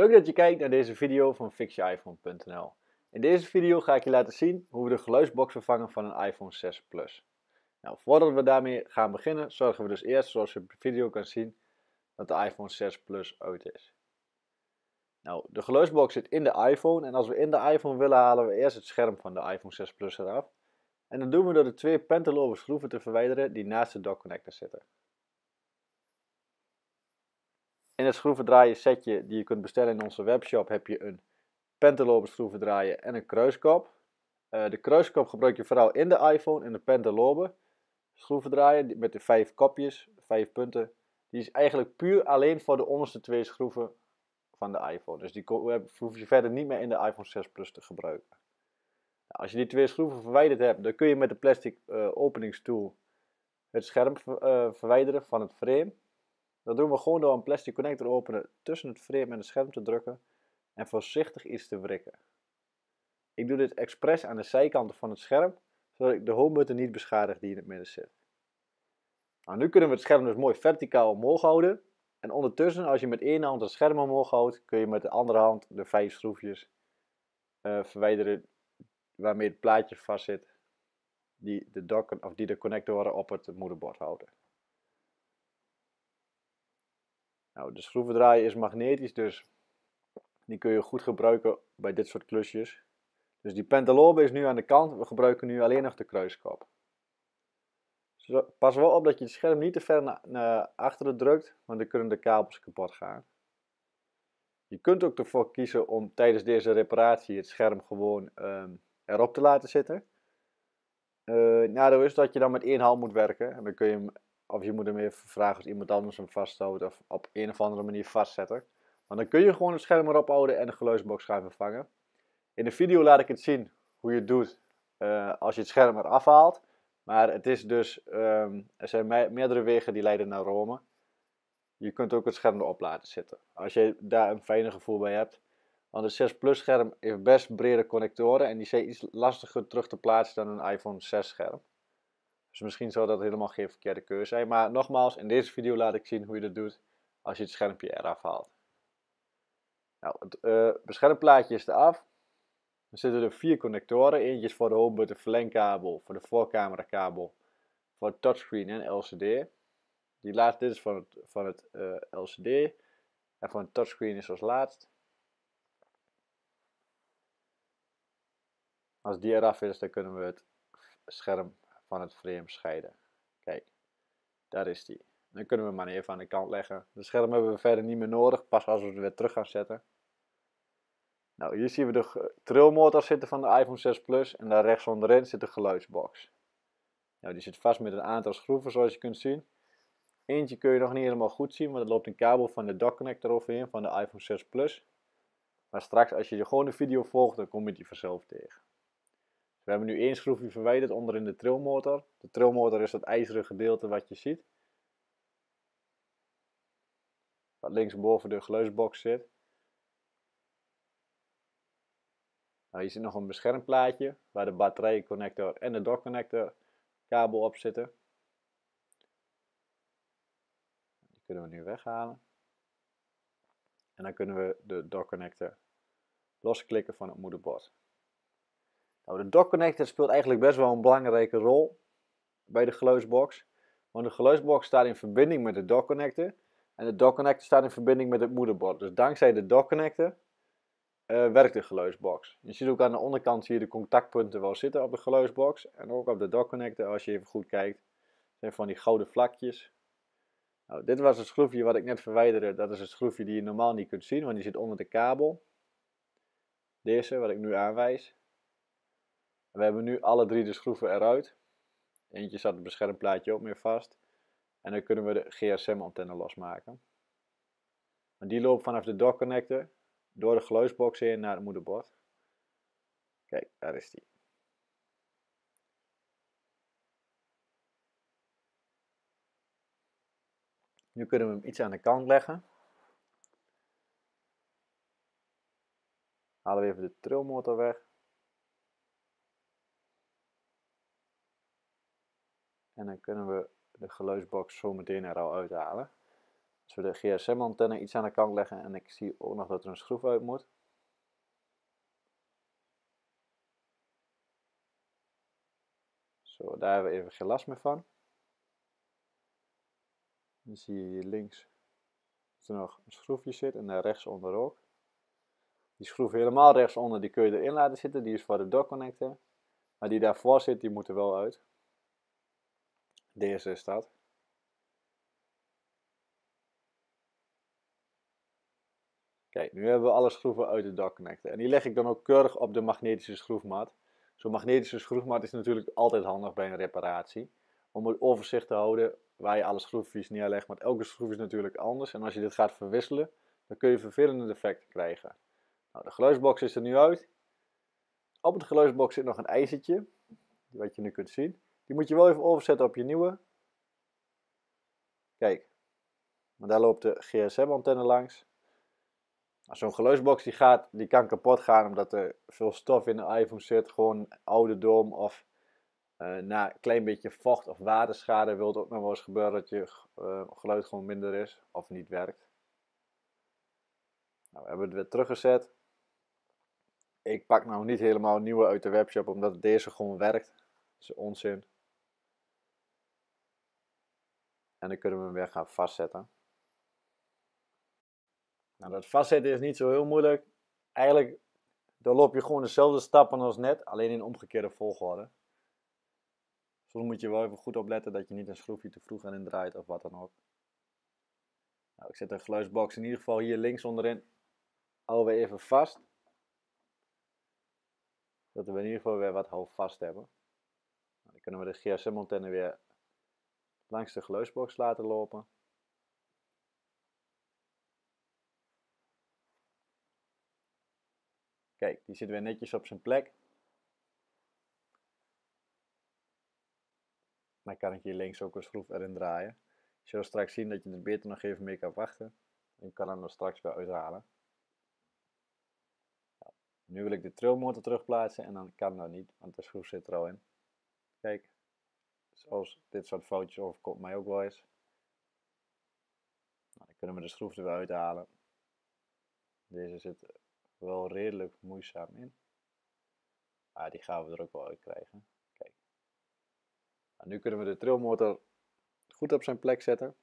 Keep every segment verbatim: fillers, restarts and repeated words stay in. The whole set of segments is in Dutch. Leuk dat je kijkt naar deze video van Fixje punt nl. In deze video ga ik je laten zien hoe we de geluidsbox vervangen van een iPhone zes Plus. Nou, voordat we daarmee gaan beginnen, zorgen we dus eerst, zoals je op de video kan zien, dat de iPhone zes Plus uit is. Nou, de geluidsbox zit in de iPhone en als we in de iPhone willen, halen we eerst het scherm van de iPhone zes Plus eraf. En dat doen we door de twee pentelobe schroeven te verwijderen die naast de dockconnector zitten. In het schroevendraaier setje die je kunt bestellen in onze webshop heb je een pentelobe schroevendraaier en een kruiskop. Uh, de kruiskop gebruik je vooral in de iPhone en de pentelobe schroevendraaier met de vijf kopjes, vijf punten. Die is eigenlijk puur alleen voor de onderste twee schroeven van de iPhone. Dus die hoef je verder niet meer in de iPhone zes Plus te gebruiken. Nou, als je die twee schroeven verwijderd hebt, dan kun je met de plastic uh, openingstool het scherm uh, verwijderen van het frame. Dat doen we gewoon door een plastic connector te openen tussen het frame en het scherm te drukken en voorzichtig iets te wrikken. Ik doe dit expres aan de zijkanten van het scherm, zodat ik de homebutton niet beschadig die in het midden zit. Nou, nu kunnen we het scherm dus mooi verticaal omhoog houden. En ondertussen, als je met één hand het scherm omhoog houdt, kun je met de andere hand de vijf schroefjes uh, verwijderen waarmee het plaatje vast zit die de, dock, of die de connectoren op het moederbord houden. Nou, de schroevendraaier is magnetisch, dus die kun je goed gebruiken bij dit soort klusjes. Dus die pentelobe is nu aan de kant, we gebruiken nu alleen nog de kruiskop. Dus pas wel op dat je het scherm niet te ver naar, naar achteren drukt, want dan kunnen de kabels kapot gaan. Je kunt ook ervoor kiezen om tijdens deze reparatie het scherm gewoon um, erop te laten zitten. Uh, nadeel is dat je dan met één hand moet werken en dan kun je hem... Of je moet hem even vragen als iemand anders hem vasthoudt of op een of andere manier vastzetten. Maar dan kun je gewoon het scherm erop houden en de geluidsbox gaan vervangen. In de video laat ik het zien hoe je het doet uh, als je het scherm eraf haalt. Maar het is dus, um, er zijn me meerdere wegen die leiden naar Rome. Je kunt ook het scherm erop laten zitten. Als je daar een fijne gevoel bij hebt. Want een zes Plus scherm heeft best brede connectoren en die zijn iets lastiger terug te plaatsen dan een iPhone zes scherm. Dus misschien zou dat helemaal geen verkeerde keuze zijn. Maar nogmaals, in deze video laat ik zien hoe je dat doet als je het schermpje eraf haalt. Nou, het uh, beschermplaatje is eraf. Er zitten er vier connectoren. Eentje is voor de homebutton, verlengkabel, voor de voorcamerakabel, voor het touchscreen en L C D. Die laatste dit is van het, van het uh, L C D. En van het touchscreen is als laatst. Als die eraf is, dan kunnen we het scherm van het frame scheiden. Kijk, daar is die. Dan kunnen we hem maar even aan de kant leggen. De scherm hebben we verder niet meer nodig, pas als we het weer terug gaan zetten. Nou, hier zien we de trilmotor zitten van de iPhone zes Plus en daar rechts onderin zit de geluidsbox. Nou, die zit vast met een aantal schroeven zoals je kunt zien. Eentje kun je nog niet helemaal goed zien, want er loopt een kabel van de dockconnector overheen van de iPhone zes Plus. Maar straks als je gewoon de video volgt, dan kom je die vanzelf tegen. We hebben nu één schroefje verwijderd onderin de trilmotor. De trilmotor is dat ijzeren gedeelte wat je ziet. Wat linksboven de geluidsbox zit. Nou, hier zit nog een beschermplaatje waar de batterijconnector en de dockconnector kabel op zitten. Die kunnen we nu weghalen. En dan kunnen we de dockconnector losklikken van het moederbord. Nou, de dockconnector speelt eigenlijk best wel een belangrijke rol bij de geluidsbox. Want de geluidsbox staat in verbinding met de dockconnector. En de dockconnector staat in verbinding met het moederbord. Dus dankzij de dockconnector uh, werkt de geluidsbox. Je ziet ook aan de onderkant zie je de contactpunten wel zitten op de geluidsbox. En ook op de dockconnector, als je even goed kijkt, zijn van die gouden vlakjes. Nou, dit was het schroefje wat ik net verwijderde. Dat is het schroefje die je normaal niet kunt zien, want die zit onder de kabel. Deze, wat ik nu aanwijs. We hebben nu alle drie de schroeven eruit. Eentje zat het beschermplaatje ook meer vast. En dan kunnen we de G S M-antenne losmaken. En die loopt vanaf de dockconnector door de geluidsbox heen naar het moederbord. Kijk, daar is die. Nu kunnen we hem iets aan de kant leggen. Halen we even de trilmotor weg. En dan kunnen we de geluidsbox zo meteen er al uithalen. Dus we de G S M-antenne iets aan de kant leggen en ik zie ook nog dat er een schroef uit moet. Zo, daar hebben we even geen last meer van. Dan zie je hier links dat er nog een schroefje zit en daar rechtsonder ook. Die schroef helemaal rechtsonder, die kun je erin laten zitten, die is voor de doorconnector. Maar die daarvoor zit, die moet er wel uit. Deze is dat. Kijk, nu hebben we alle schroeven uit de doorconnector. En die leg ik dan ook keurig op de magnetische schroefmat. Zo'n magnetische schroefmat is natuurlijk altijd handig bij een reparatie. Om het overzicht te houden waar je alle schroefjes neerlegt. Want elke schroef is natuurlijk anders. En als je dit gaat verwisselen, dan kun je vervelende defecten krijgen. Nou, de geluidsbox is er nu uit. Op het geluidsbox zit nog een ijzertje. Wat je nu kunt zien. Die moet je wel even overzetten op je nieuwe. Kijk. Maar daar loopt de G S M-antenne langs. Zo'n geluidsbox die gaat, die kan kapot gaan omdat er veel stof in de iPhone zit. Gewoon ouderdom of uh, na een klein beetje vocht of waterschade wil het ook nog wel eens gebeuren dat je uh, geluid gewoon minder is of niet werkt. Nou, we hebben het weer teruggezet. Ik pak nou niet helemaal een nieuwe uit de webshop omdat deze gewoon werkt. Dat is onzin. En dan kunnen we hem weer gaan vastzetten. Nou, dat vastzetten is niet zo heel moeilijk. Eigenlijk doorloop je gewoon dezelfde stappen als net, alleen in omgekeerde volgorde. Soms moet je wel even goed opletten dat je niet een schroefje te vroeg aan indraait of wat dan ook. Nou, ik zet de geluidsbox in ieder geval hier links onderin alweer even vast. Zodat we in ieder geval weer wat houvast hebben. Nou, dan kunnen we de G S M-antenne weer langs de geluidsbox laten lopen. Kijk, die zit weer netjes op zijn plek. Dan kan ik hier links ook een schroef erin draaien. Je zult straks zien dat je er beter nog even mee kan wachten. Ik kan hem er straks weer uithalen. Nou, nu wil ik de trailmotor terugplaatsen en dan kan dat niet, want de schroef zit er al in. Kijk, zoals dit soort foutjes overkomt mij ook wel eens. Nou, dan kunnen we de schroef er weer uithalen. Deze zit wel redelijk moeizaam in. Maar die gaan we er ook wel uit krijgen. Kijk. Nou, nu kunnen we de trailmotor goed op zijn plek zetten.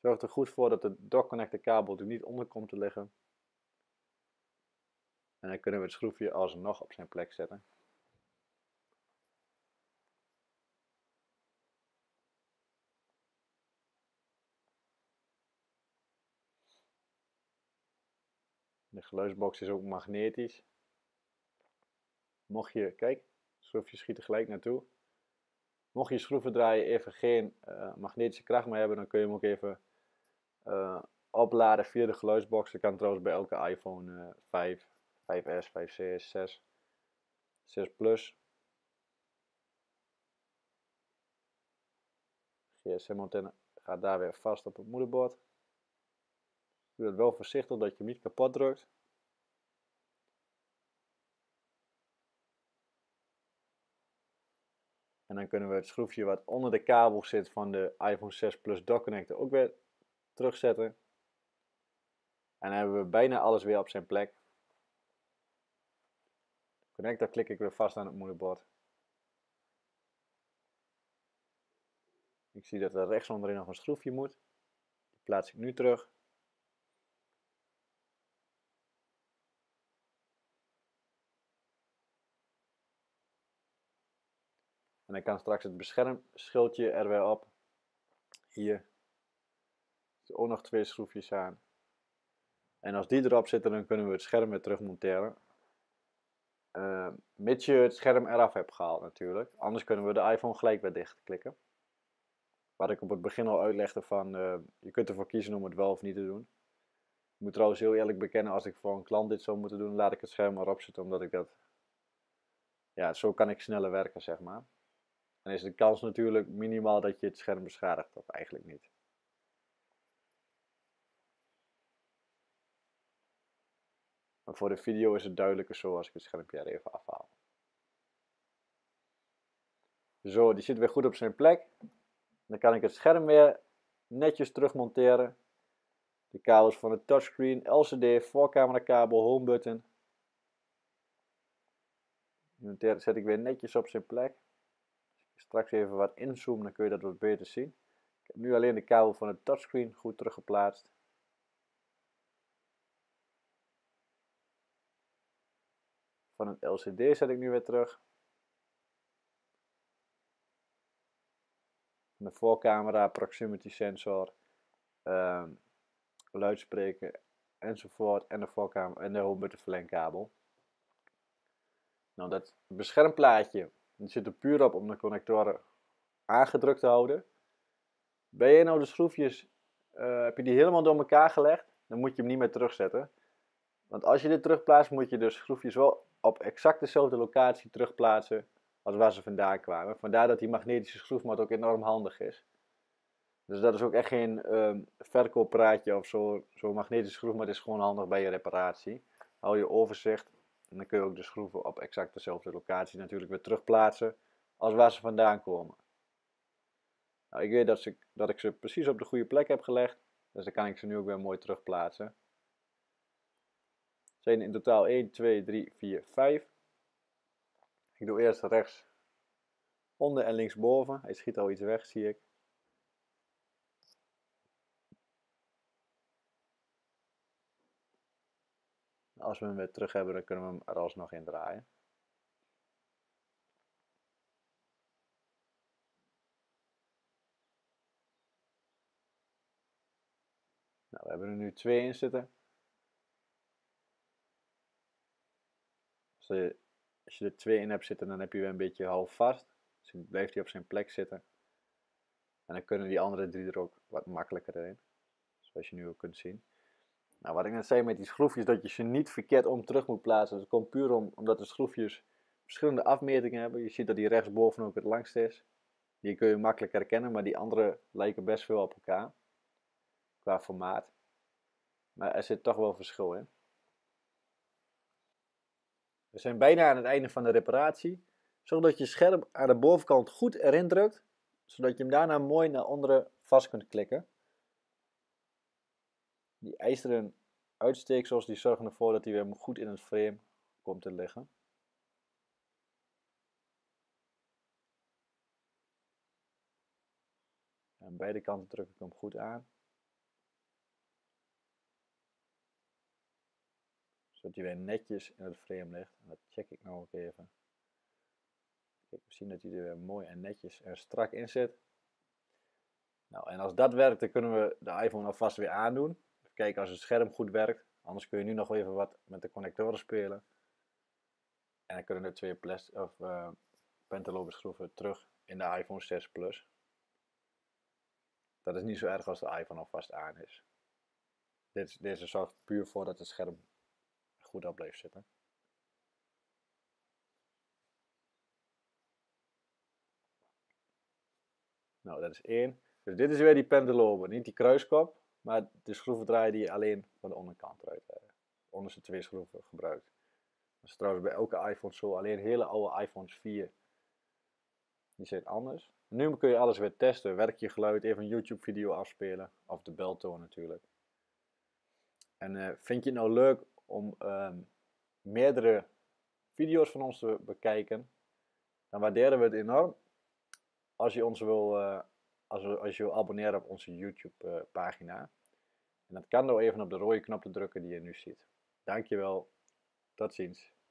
Zorg er goed voor dat de doorconnector kabel er niet onder komt te liggen. En dan kunnen we het schroefje alsnog op zijn plek zetten. De geluidsbox is ook magnetisch. Mocht je, kijk, schroefjes schieten gelijk naartoe. Mocht je schroeven draaien even geen uh, magnetische kracht meer hebben, dan kun je hem ook even uh, opladen via de geluidsbox. Dat kan trouwens bij elke iPhone uh, vijf, vijf S, vijf C, zes, zes Plus. G S M-antenne gaat daar weer vast op het moederbord. Doe het wel voorzichtig dat je hem niet kapot drukt. En dan kunnen we het schroefje wat onder de kabel zit van de iPhone zes Plus doorconnector ook weer terugzetten. En dan hebben we bijna alles weer op zijn plek. De connector klik ik weer vast aan het moederbord. Ik zie dat er rechts onderin nog een schroefje moet. Die plaats ik nu terug. En dan kan straks het beschermschildje er weer op. Hier. Er zitten ook nog twee schroefjes aan. En als die erop zitten, dan kunnen we het scherm weer terug monteren. Uh, mits je het scherm eraf hebt gehaald natuurlijk. Anders kunnen we de iPhone gelijk weer dichtklikken. Wat ik op het begin al uitlegde van, uh, je kunt ervoor kiezen om het wel of niet te doen. Ik moet trouwens heel eerlijk bekennen, als ik voor een klant dit zou moeten doen, laat ik het scherm erop zitten. Omdat ik dat, ja, zo kan ik sneller werken, zeg maar. Dan is de kans natuurlijk minimaal dat je het scherm beschadigt, of eigenlijk niet. Maar voor de video is het duidelijker zo als ik het schermpje er even afhaal. Zo, die zit weer goed op zijn plek. Dan kan ik het scherm weer netjes terugmonteren. De kabels van het touchscreen, L C D, voorcamera kabel, home button. Die zet ik weer netjes op zijn plek. Als ik straks even wat inzoom, dan kun je dat wat beter zien. Ik heb nu alleen de kabel van het touchscreen goed teruggeplaatst. Van het L C D zet ik nu weer terug. De voorcamera, proximity sensor, uh, luidspreker enzovoort en de voorcamera en de home button verlengkabel. Nou, dat beschermplaatje dat zit er puur op om de connectoren aangedrukt te houden. Ben je nou de schroefjes, uh, heb je die helemaal door elkaar gelegd, dan moet je hem niet meer terugzetten. Want als je dit terugplaatst, moet je de schroefjes wel op exact dezelfde locatie terugplaatsen als waar ze vandaan kwamen. Vandaar dat die magnetische schroefmat ook enorm handig is. Dus dat is ook echt geen um, verkooppraatje of zo. Zo'n magnetische schroefmat is gewoon handig bij je reparatie. Hou je overzicht en dan kun je ook de schroeven op exact dezelfde locatie natuurlijk weer terugplaatsen als waar ze vandaan komen. Nou, ik weet dat, ze, dat ik ze precies op de goede plek heb gelegd, dus dan kan ik ze nu ook weer mooi terugplaatsen. Er zijn in totaal één, twee, drie, vier, vijf. Ik doe eerst rechts onder en linksboven. Hij schiet al iets weg, zie ik. Als we hem weer terug hebben, dan kunnen we hem er alsnog in draaien. Nou, we hebben er nu twee in zitten. Als je, als je er twee in hebt zitten, dan heb je weer een beetje houvast. Dus dan blijft hij op zijn plek zitten. En dan kunnen die andere drie er ook wat makkelijker in. Zoals je nu ook kunt zien. Nou, wat ik net zei met die schroefjes, dat je ze niet verkeerd om terug moet plaatsen. Dat komt puur om, omdat de schroefjes verschillende afmetingen hebben. Je ziet dat die rechtsboven ook het langst is. Die kun je makkelijk herkennen, maar die andere lijken best veel op elkaar. Qua formaat. Maar er zit toch wel verschil in. We zijn bijna aan het einde van de reparatie. Zorg dat je scherm aan de bovenkant goed erin drukt. Zodat je hem daarna mooi naar onderen vast kunt klikken. Die ijzeren uitsteeksels die zorgen ervoor dat hij weer goed in het frame komt te liggen. Aan beide kanten druk ik hem goed aan. Zodat hij weer netjes in het frame ligt. En dat check ik nou ook even. Kijk, we zien dat hij er weer mooi en netjes en strak in zit. Nou, en als dat werkt, dan kunnen we de iPhone alvast weer aandoen. Kijken als het scherm goed werkt. Anders kun je nu nog even wat met de connectoren spelen. En dan kunnen de twee plastic, of, uh, pentalobe schroeven terug in de iPhone zes Plus. Dat is niet zo erg als de iPhone alvast aan is. Dit, deze zorgt puur voor dat het scherm goed op blijft zitten. Nou, dat is één. Dus dit is weer die pentalobe, niet die kruiskop. Maar de schroeven draaien die je alleen van de onderkant eruit hebt. De onderste twee schroeven gebruikt. Dat is trouwens bij elke iPhone zo. Alleen hele oude iPhones vier. Die zijn anders. Nu kun je alles weer testen. Werk je geluid, even een YouTube video afspelen. Of de beltoon natuurlijk. En uh, vind je het nou leuk om uh, meerdere video's van ons te bekijken? Dan waarderen we het enorm. Als je ons wil... Uh, Als, we, als je wil abonneren op onze YouTube uh, pagina. En dat kan door even op de rode knop te drukken die je nu ziet. Dankjewel. Tot ziens.